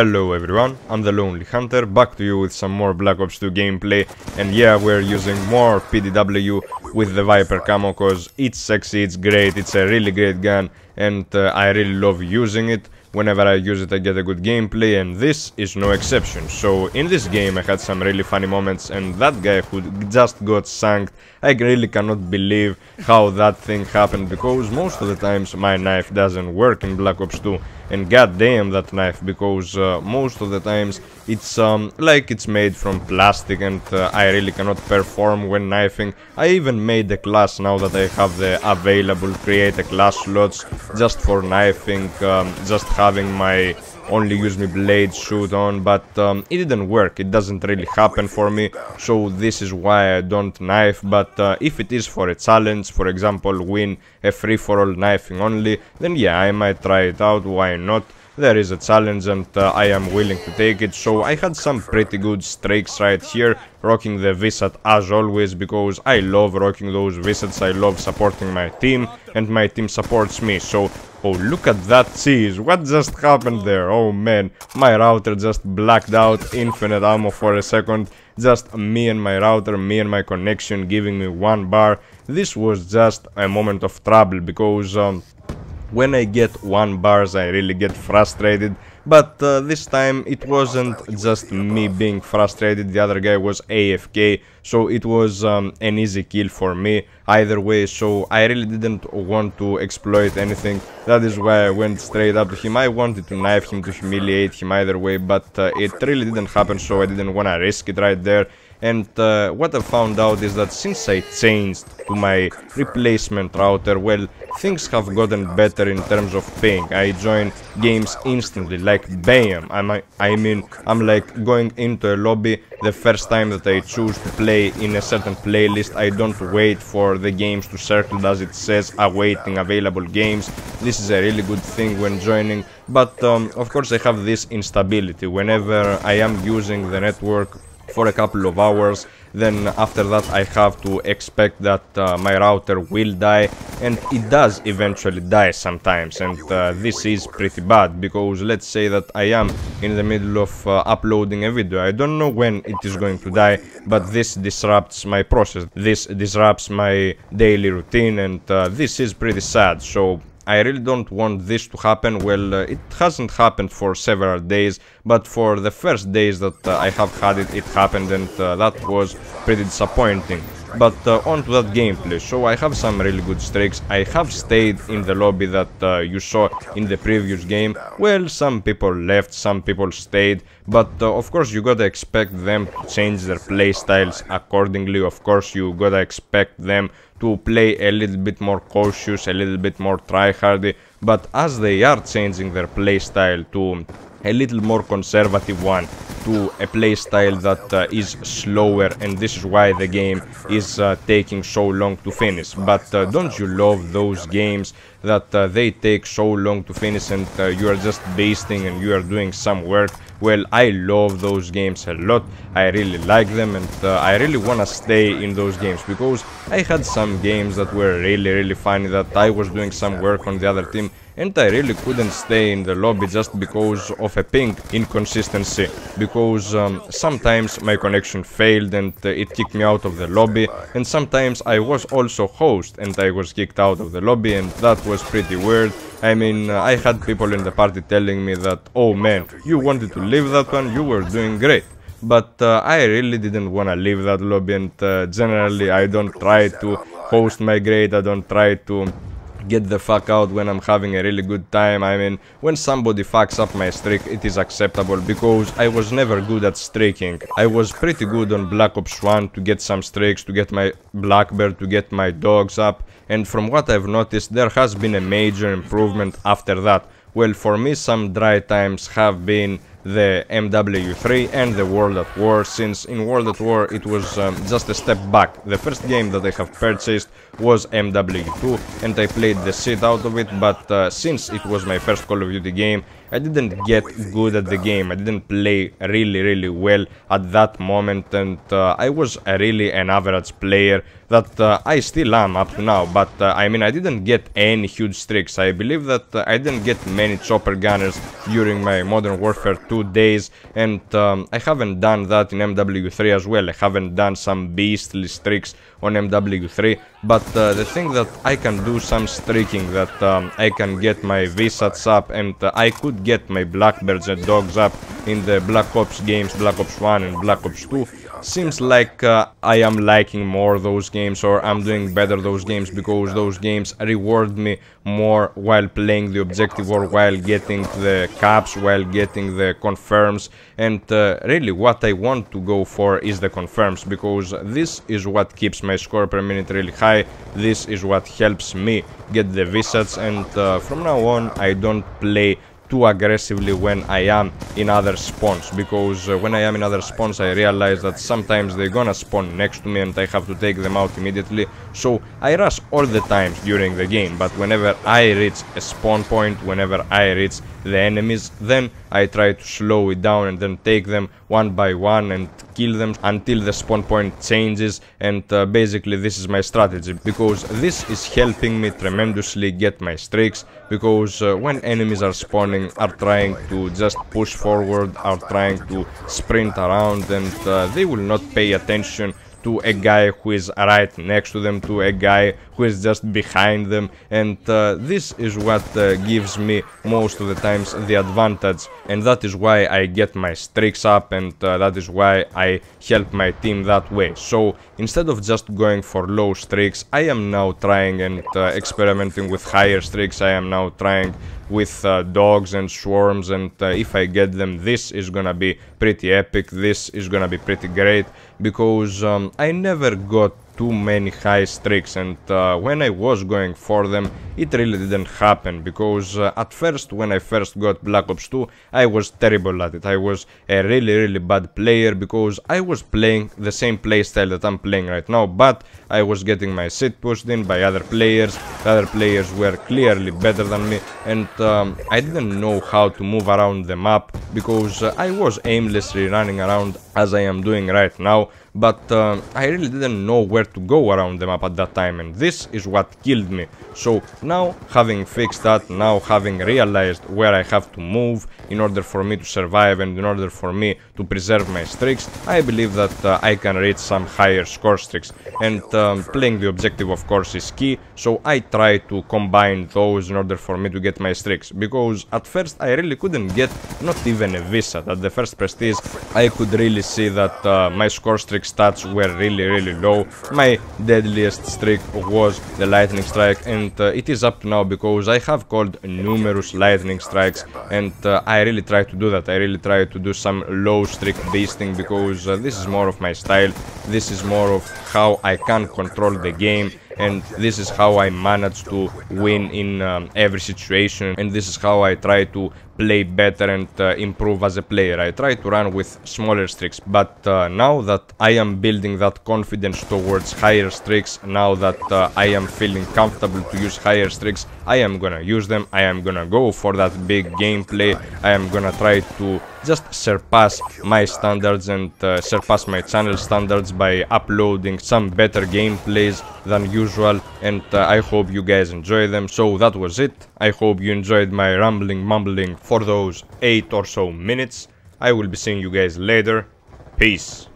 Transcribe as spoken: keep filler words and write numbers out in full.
Hello everyone, I'm the Lonely Hunter, back to you with some more Black Ops two gameplay, and yeah, we're using more P D W with the Viper camo, cause it's sexy, it's great, it's a really great gun, and uh, I really love using it. Whenever I use it I get a good gameplay, and this is no exception. So in this game I had some really funny moments, and that guy who just got sunk, I really cannot believe how that thing happened, because most of the times my knife doesn't work in Black Ops two, and goddamn that knife, because uh, most of the times it's um, like it's made from plastic, and uh, I really cannot perform when knifing. I even made a class now that I have the available create a class slots just for knifing, um, just having my only use me blade suit on, but um, it didn't work, it doesn't really happen for me, so this is why I don't knife. But uh, if it is for a challenge, for example win a free-for-all knifing only, then yeah, I might try it out, why not? There is a challenge and uh, I am willing to take it. So I had some pretty good streaks right here, rocking the V SAT as always, because I love rocking those V SATs, I love supporting my team, and my team supports me. So, oh, look at that cheese, what just happened there? Oh man, my router just blacked out, infinite ammo for a second, just me and my router, me and my connection giving me one bar. This was just a moment of trouble, because um, when I get one bars I really get frustrated, but uh, this time it wasn't just me being frustrated, the other guy was A F K, so it was um, an easy kill for me either way. So I really didn't want to exploit anything, that is why I went straight up to him. I wanted to knife him, to humiliate him either way, but uh, it really didn't happen, so I didn't want to risk it right there. And uh, what I found out is that since I changed to my replacement router, well, things have gotten better in terms of ping. I join games instantly, like bam, I'm, I mean, I'm like going into a lobby the first time that I choose to play in a certain playlist. I don't wait for the games to circle, as it says, awaiting available games. This is a really good thing when joining, but um, of course I have this instability. Whenever I am using the network for a couple of hours, then after that I have to expect that uh, my router will die, and it does eventually die sometimes, and uh, this is pretty bad, because let's say that I am in the middle of uh, uploading a video, I don't know when it is going to die, but this disrupts my process, this disrupts my daily routine, and uh, this is pretty sad. So I really don't want this to happen. Well, uh, it hasn't happened for several days, but for the first days that uh, I have had it, it happened, and uh, that was pretty disappointing. But uh, on to that gameplay. So I have some really good streaks, I have stayed in the lobby that uh, you saw in the previous game. Well, some people left, some people stayed, but uh, of course you gotta expect them to change their playstyles accordingly, of course you gotta expect them to play a little bit more cautious, a little bit more tryhardy, but as they are changing their playstyle to a little more conservative one, to a playstyle that uh, is slower, and this is why the game is uh, taking so long to finish. But uh, don't you love those games that uh, they take so long to finish, and uh, you are just beasting and you are doing some work? Well, I love those games a lot, I really like them, and uh, I really wanna stay in those games, because I had some games that were really really funny, that I was doing some work on the other team and I really couldn't stay in the lobby just because of a ping inconsistency, because um, sometimes my connection failed and uh, it kicked me out of the lobby, and sometimes I was also host and I was kicked out of the lobby, and that was pretty weird. I mean, uh, I had people in the party telling me that, oh man, you wanted to leave that one, you were doing great. But uh, I really didn't want to leave that lobby, and uh, generally I don't try to host my grade, I don't try to get the fuck out when I'm having a really good time. I mean, when somebody fucks up my streak, it is acceptable, because I was never good at streaking. I was pretty good on Black Ops one to get some streaks, to get my blackbird, to get my dogs up, and from what I've noticed there has been a major improvement after that. Well, for me some dry times have been the M W three and the World at War, since in World at War it was um, just a step back. The first game that I have purchased was M W two and I played the shit out of it, but uh, since it was my first Call of Duty game, I didn't get good at the game. I didn't play really, really well at that moment, and uh, I was a really an average player that uh, I still am up to now. But uh, I mean, I didn't get any huge streaks. I believe that uh, I didn't get many chopper gunners during my Modern Warfare two days, and um, I haven't done that in M W three as well. I haven't done some beastly streaks on M W three, but uh, the thing that I can do some streaking, that um, I can get my V SATs up, and uh, I could get my Blackbirds and Dogs up in the Black Ops games, Black Ops one and Black Ops two. Seems like uh, I am liking more those games, or I'm doing better those games, because those games reward me more while playing the objective, or while getting the caps, while getting the confirms. And uh, really what I want to go for is the confirms, because this is what keeps my score per minute really high. This is what helps me get the V SATs, and uh, from now on I don't play too aggressively when I am in other spawns, because uh, when I am in other spawns I realize that sometimes they're gonna spawn next to me and I have to take them out immediately. So I rush all the times during the game, but whenever I reach a spawn point, whenever I reach the enemies, then I try to slow it down and then take them one by one and kill them until the spawn point changes. And uh, basically this is my strategy, because this is helping me tremendously get my streaks, because uh, when enemies are spawning, are trying to just push forward, are trying to sprint around, and uh, they will not pay attention to a guy who is right next to them, to a guy who is just behind them. And uh, this is what uh, gives me most of the times the advantage, and that is why I get my streaks up, and uh, that is why I help my team that way. So instead of just going for low streaks, I am now trying and uh, experimenting with higher streaks. I am now trying with uh, dogs and swarms, and uh, if I get them, this is gonna be pretty epic, this is gonna be pretty great, because um, I never got too many high streaks, and uh, when I was going for them it really didn't happen, because uh, at first, when I first got Black Ops two, I was terrible at it. I was a really really bad player, because I was playing the same playstyle that I'm playing right now, but I was getting my shit pushed in by other players. The other players were clearly better than me, and um, I didn't know how to move around the map, because uh, I was aimlessly running around as I am doing right now, but uh, I really didn't know where to go around the map at that time, and this is what killed me. So now, having fixed that, now having realized where I have to move in order for me to survive and in order for me to preserve my streaks, I believe that uh, I can reach some higher score streaks, and um, playing the objective of course is key, so I try to combine those in order for me to get my streaks, because at first I really couldn't get not even a V SAT. At the first prestige I could really see that uh, my score streaks stats were really really low. My deadliest streak was the lightning strike, and uh, it is up to now, because I have called numerous lightning strikes, and uh, I really try to do that. I really try to do some low streak beasting, because uh, this is more of my style, this is more of how I can control the game, and this is how I manage to win in um, every situation, and this is how I try to play better and uh, improve as a player. I try to run with smaller streaks, but uh, now that I am building that confidence towards higher streaks, now that uh, I am feeling comfortable to use higher streaks, I am gonna use them, I am gonna go for that big gameplay, I am gonna try to just surpass my standards and uh, surpass my channel standards by uploading some better gameplays than usual, and uh, I hope you guys enjoy them. So that was it. I hope you enjoyed my rambling mumbling for those eight or so minutes. I will be seeing you guys later. Peace.